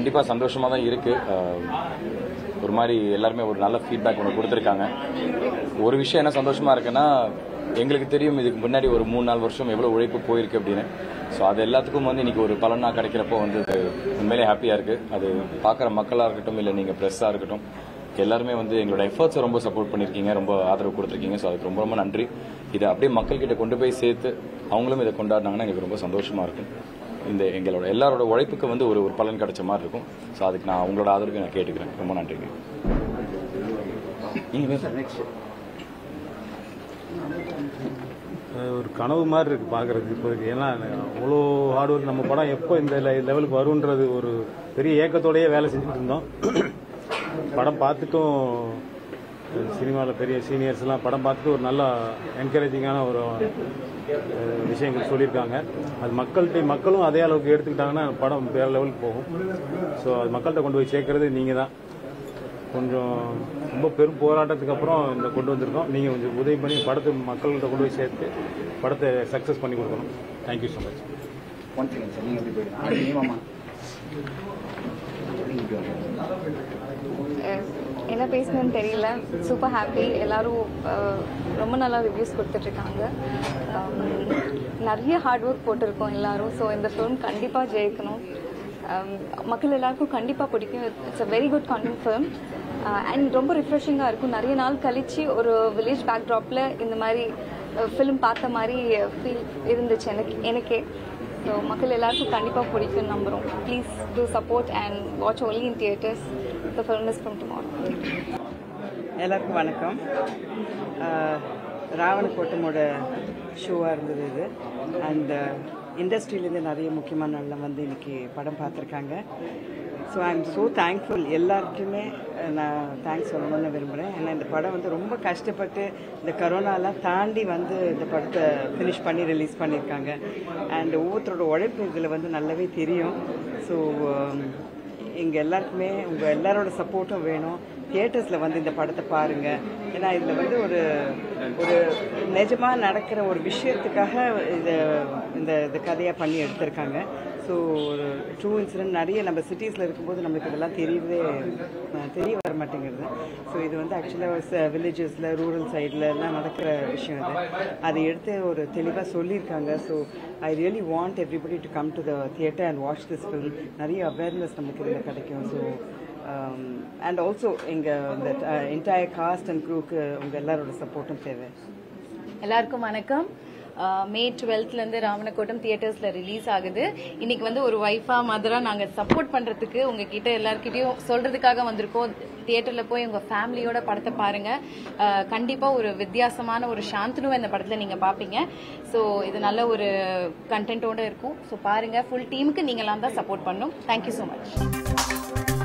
கண்டிப்பா சந்தோஷமா தான் இருக்கு ஒரு மாதிரி எல்லாரும் ஒரு நல்ல feedback ஒன்னு கொடுத்திருக்காங்க ஒரு விஷயம் என்ன சந்தோஷமா இருக்குன்னா எங்களுக்கு தெரியும் இதுக்கு முன்னாடி ஒரு 3-4 வருஷம் எவ்வளவு உழைப்பு போயிருக்கு அப்படினே சோ அது எல்லாத்துக்கும் வந்து இன்னைக்கு ஒரு பலனா கிடைக்கிறப்போ வந்து உண்மையிலேயே ஹேப்பியா இருக்கு அது பார்க்குற மக்களா இருக்கட்டும் இல்ல நீங்க பிரஸ்ஸா இருக்கட்டும் எல்லாரும் வந்து எங்களோட எஃபோர்ட்ஸ் ரொம்ப சப்போர்ட் பண்ணிருக்கீங்க ரொம்ப ஆதரவு கொடுத்திருக்கீங்க சோ அதுக்கு ரொம்ப ரொம்ப நன்றி இது அப்படியே மக்கள் கிட்ட கொண்டு போய் சேர்த்து அவங்களும் இத கொண்டாடுறாங்கன்னா எனக்கு ரொம்ப சந்தோஷமா இருக்கு இந்த எங்களோட எல்லாரோட உழைப்புக்கு வந்து ஒரு ஒரு பலன் கிடைச்ச மாதிரி இருக்கும் சோ அதுக்கு நான் உங்களோட ஆதரவு நான் கேட்டுக்கிறேன் ரொம்ப நன்றிங்க நீங்க ஒரு கனவு மாதிரி இருக்கு பாக்குறது இப்போ ஏன்னா அவ்வளோ ஹார்ட் ஒர்க் நம்ம படம் எப்போ இந்த லெவலுக்கு வரும்ன்றது ஒரு பெரிய ஏக்கத்தோடயே வேலை செஞ்சுட்டு இருந்தோம் படம் பார்த்துட்டும் சினிமாவில் பெரிய சீனியர்ஸ்லாம் படம் பார்த்துட்டு ஒரு நல்ல என்கரேஜிங்கான ஒரு விஷயங்கள் சொல்லியிருக்காங்க அது மக்கள்கிட்ட மக்களும் அதே அளவுக்கு எடுத்துக்கிட்டாங்கன்னா படம் வேறு லெவலுக்கு போகும் ஸோ அது மக்கள்கிட்ட கொண்டு போய் சேர்க்கறது நீங்கள் தான் கொஞ்சம் ரொம்ப பெரும் போராட்டத்துக்கு அப்புறம் இந்த கொண்டு வந்திருக்கோம் நீங்கள் கொஞ்சம் உதவி பண்ணி படத்தை மக்கள்கிட்ட கொண்டு போய் சேர்த்து படத்தை சக்ஸஸ் பண்ணி கொடுக்கணும் thank you so much one second sir நீங்கள் எப்படி போயிடுங்க என்ன பேசணும்னு தெரியல சூப்பர் ஹாப்பி எல்லாரும் ரொம்ப நல்லா ரிவ்யூஸ் கொடுத்துட்ருக்காங்க நிறைய ஹார்ட் ஒர்க் போட்டிருக்கோம் எல்லாரும் ஸோ இந்த ஃபிலிம் கண்டிப்பாக ஜெயிக்கணும் மக்கள் எல்லாருக்கும் கண்டிப்பாக பிடிக்கும் it's a very good content film and ரொம்ப ரிஃப்ரெஷிங்காக இருக்கும் நிறைய நாள் கழித்து ஒரு வில்லேஜ் பேக்ட்ராப்பில் இந்த மாதிரி ஃபிலிம் பார்த்த மாதிரி ஃபீல் இருந்துச்சு எனக்கே ஸோ மக்கள் எல்லாருக்கும் கண்டிப்பாக பிடிக்கும் நம்புகிறோம் please do support and watch only in theatres The film is from tomorrow. எல்லாருக்கும் வணக்கம் ராவண கோட்டமோட ஷோவாக இருந்தது இது அண்ட் இண்டஸ்ட்ரியிலேருந்து நிறைய முக்கியமானவங்களாம் வந்து இன்னைக்கு படம் பார்த்துருக்காங்க so I am so thankful எல்லாருக்குமே நான் தேங்க்ஸ் சொல்லணும்னு விரும்புகிறேன் ஏன்னா இந்த படம் வந்து ரொம்ப கஷ்டப்பட்டு இந்த கரோனாலாம் தாண்டி வந்து இந்த படத்தை ஃபினிஷ் பண்ணி ரிலீஸ் பண்ணியிருக்காங்க அண்ட் ஒவ்வொருத்தரோட உழைப்பு இதில் வந்து நல்லாவே தெரியும் ஸோ எங்கள் எல்லாருக்குமே உங்கள் எல்லாரோட சப்போர்ட்டும் வேணும் தியேட்டர்ஸில் வந்து இந்த படத்தை பாருங்கள் ஏன்னா இதில் வந்து ஒரு ஒரு நிஜமாக நடக்கிற ஒரு விஷயத்துக்காக இதை இந்த கதையாக பண்ணி எடுத்திருக்காங்க ஸோ ஒரு ட்ரூ இன்சிடென்ட் நிறைய நம்ம சிட்டிஸில் இருக்கும்போது நம்மளுக்கு இதெல்லாம் தெரிய வர மாட்டேங்கிறது ஸோ இது வந்து ஆக்சுவலாக வில்லேஜஸில் ரூரல் சைடில் எல்லாம் நடக்கிற விஷயம் இது அதை எடுத்து ஒரு தெளிவாக சொல்லியிருக்காங்க so I really want everybody to come to the theatre and watch this film நிறைய அவேர்னஸ் நமக்கு இதில் கிடைக்கும் ஸோ அண்ட் ஆல்சோ எங்கள் இந்த என்டையர் காஸ்ட் அண்ட் க்ரூக்கு உங்கள் எல்லாரோட சப்போர்ட்டும் தேவை எல்லாருக்கும் வணக்கம் மே 12th ராவணக்கோட்டம் தியேட்டர்ஸ்ல ரிலீஸ் ஆகுது இன்னைக்கு வந்து ஒரு வைஃபா மதரா நாங்க சப்போர்ட் பண்றதுக்கு உங்ககிட்ட எல்லார்கிட்டயும் சொல்றதுக்காக வந்திருக்கோம் தியேட்டர்ல போய் உங்க ஃபேமிலியோட படத்தை பாருங்க கண்டிப்பா ஒரு வித்தியாசமான ஒரு சாந்தனுவை இந்த படத்துல நீங்க பாப்பீங்க ஸோ இது நல்ல ஒரு கண்டென்ட்டோட இருக்கும் ஸோ பாருங்க ஃபுல் டீமுக்கு நீங்களாம் தான் சப்போர்ட் பண்ணும் தேங்க்யூ ஸோ மச்